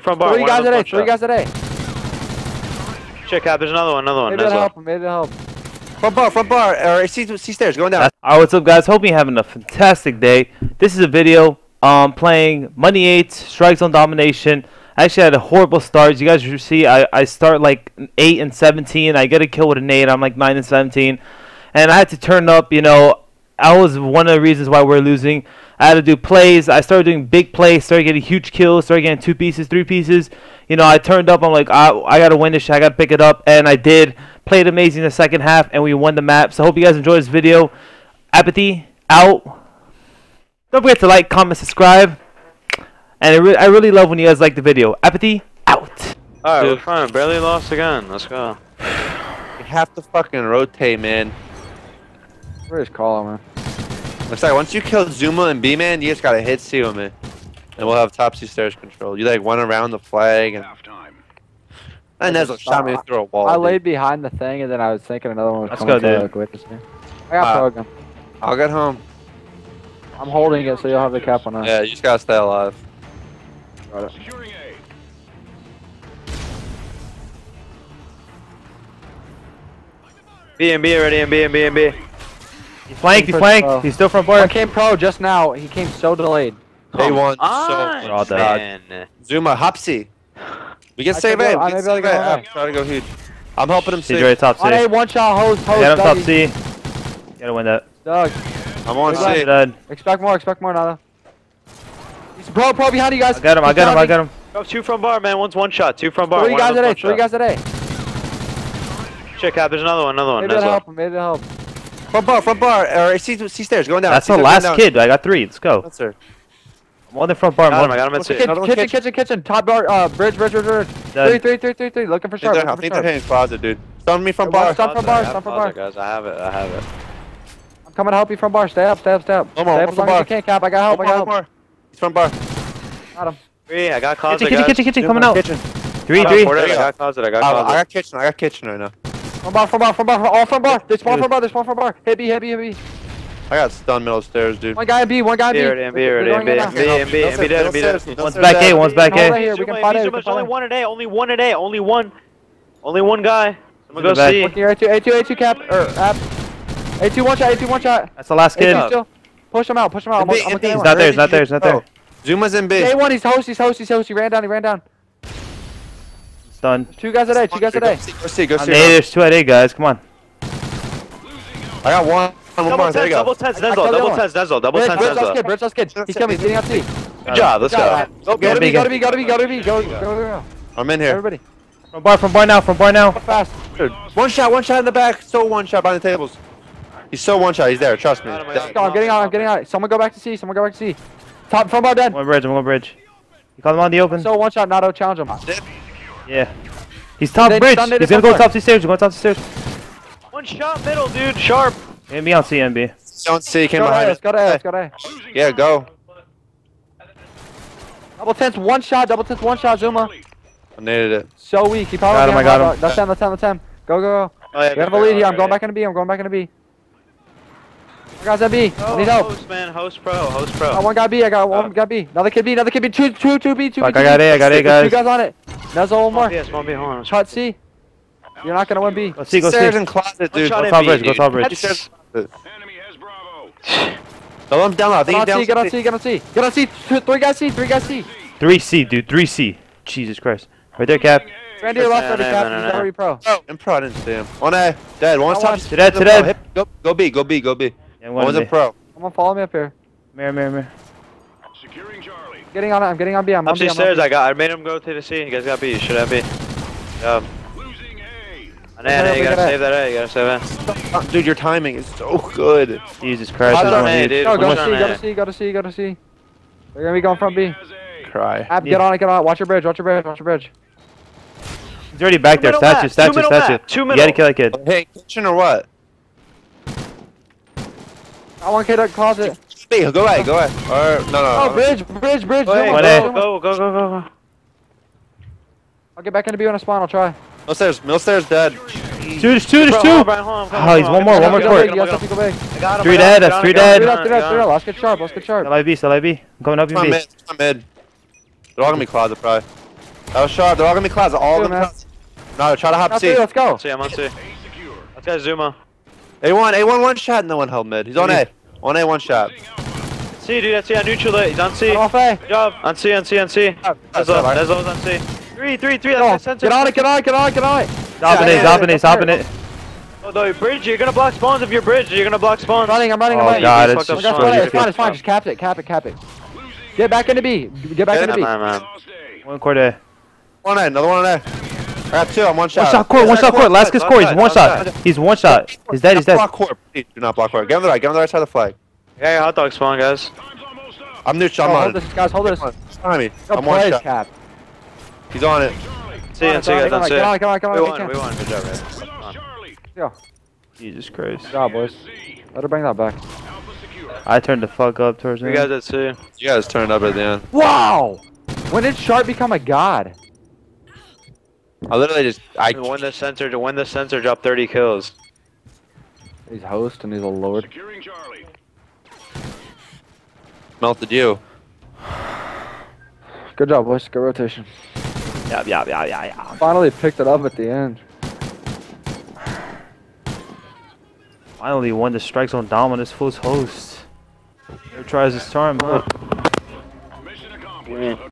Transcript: From bar. Three guys today. Check out, there's another one. Maybe that'll help. Front bar, or C stairs, going down. Alright, what's up guys, hope you're having a fantastic day. This is a video playing Money 8, Strike Zone Domination. I actually had a horrible start. You guys see, I start like 8 and 17, I get a kill with an 8, I'm like 9 and 17. And I had to turn up, you know, that was one of the reasons why we're losing. I had to do plays. I started doing big plays, started getting huge kills, started getting 2 pieces, 3 pieces. You know, I turned up. I'm like, I got to win this shit. I got to pick it up. And I did. Played amazing the second half, and we won the map. So I hope you guys enjoyed this video. Apathy, out. Don't forget to like, comment, subscribe. And I really love when you guys like the video. Apathy, out. All right, we're fine. Barely lost again. Let's go. You have to fucking rotate, man. Where's Colin, man? Looks like once you kill Zuma and B-Man, you just gotta hit C with me. And we'll have top C stairs control. You like went around the flag and half time. And Nezla shot me through a wall. I laid behind the thing and then I was thinking another one was coming to glitch me. I got Pogan. I'll get home. I'm holding it so you'll have the cap on us. Yeah, you just gotta stay alive. Got it. B&B already, B&B. He flanked. He's still front bar. I came pro just now. He came so delayed. They won. So dead. Zuma, Hopsy. We get save A. I'm trying to go huge. I'm helping him save. He's right top C. On A, one shot, hose. Get him top C. Gotta win that. Doug. I'm on C. Dead. Expect more, Nada. He's pro behind you guys. I got him. Oh, 2 front bar, man. One's one shot. 2 front bar. Three guys today. Check out. There's another one. Maybe that'll help. Front bar, or C stairs, going down. That's the last kid. I got 3. Let's go. That's her. I'm on the front bar. I got him at 2. Kitchen. Top bar. Bridge. 3. Looking for sharp. I think they're hitting closet, dude. Stun me front bar. Stun from bar. Guys, I have it. I'm coming to help you from bar. Stay up. No more. Stay up as can't cap. I got help. He's from bar. Got him. 3. I got closet. Kitchen. Coming out. Kitchen. 3. I got closet. I got kitchen right now. From bar, all from bar. There's one from bar. Hit B. I got stunned middle stairs, dude. One guy B. Here, MB. One's back A. There's only one at A, only one guy. Someone go see. A2 cap, app. A2 one shot. That's the last kid. Push him out. He's not there. Zuma's in B. A1, he's host. He ran down. Done. 2 guys a day. Go see. There's 2 at A, guys. Come on. I got one. Double tens, Double tens, Nezlo. Bridge, kid. He's coming. He's getting up C. Good job. Let's go. Go to B. Go. I'm in here. Everybody. From bar now. Fast. One shot in the back. So one shot behind the tables. He's so one shot. He's there. Trust me. I'm getting out. Someone go back to C. Top from bar dead. One bridge. You call him on the open. So one shot. Nato, challenge him. Yeah. He's top bridge. He's gonna go top 2 stairs. One shot middle, dude. Sharp. MB on C, MB. Don't see. Came behind us. Got A. Yeah, go. Double tens, one shot. Zuma. I needed it. So weak. He probably got him. That's him. Go. Oh, yeah, we have a lead here. I'm going back into B. I got that B. I need help. Host pro. I got one guy B. Another kid B. Two B. I got A, guys. 2 guys on it. Nezlo, one more. Yes, shot C. You're not gonna win B. Go C. Stairs and closet, dude. Go top bridge. Enemy has Bravo. Throw him down. I think he's down. Get on C. 3 guys C. 3C, dude. 3C. Jesus Christ. Right there, Cap. Randy lost already, Cap. He's already pro. Oh, I'm pro. I didn't see him. On A. Dead. One top. Dead. Go B. One's a pro. Come on, follow me up here. Mirror. Securing Charlie. I'm getting on B. I'm on B. Upstairs, I made him go to the C. You guys got B. You should have B. Losing A. On A. You gotta save that. Dude, your timing is so good. Jesus Christ. Go to C. They're gonna be going from B. Cry. Ab, get on it. Watch your bridge. He's already back there. Statue. You gotta kill that kid. Hey, kitchen or what? I want kid at closet. Go away. No. Oh, bridge. Go. I'll get back into B on a spawn. I'll try. Millstairs dead. There's two. Oh, he's one more court. Three dead. That's 3 dead. Let's get sharp. Still IB. I'm coming up in B. I'm mid. They're all gonna be closet, probably. Oh, sharp. They're all gonna be clouds. All gonna be clouds. No, try to hop C. Let's go. See, I'm on C. Let's go, Zuma. A1 one shot, no one held mid. He's on A. On A, one shot. C, dude, that's C on neutral. He's on C. Off A. Good job. On C, on C, on C. That's all. That's all on C. 3, 3, 3. That's the get on it, get on it, get on it, get on it. Hopping it, hopping it, hopping it. Oh, no, bridge, you're gonna block spawns if you're bridge. You're gonna block spawns. I'm running. Oh, God, it's just fine. Just cap it, cap it, cap it. Get back into B. Get back into B. One court A. One A, another one on A. I got two, I'm one shot. One shot court. Last kiss court, he's one shot. He's one shot. He's dead, he's dead. Block court, please do not block court. Get him the right, side of the flag. Yeah, hot dog spawn, guys. I'm neutral, I'm on it. Hold this, guys, hold this. I'm one shot. He's on it. See you, guys. Come on. We won. Good job, man. Yeah. Jesus Christ. Good job, boys. Let her bring that back. I turned the fuck up towards me. You guys did too. You guys turned up at the end. Wow! When did Sharp become a god? I literally just... I won the center. To win the center, drop 30 kills. He's host and he's a lord. Melted you. Good job, boys. Good rotation. Yeah. Finally picked it up at the end. Finally won the strike zone down on this fool's host. Here tries his charm, huh? Mission accomplished.